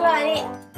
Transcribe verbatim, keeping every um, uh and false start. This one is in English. Glory.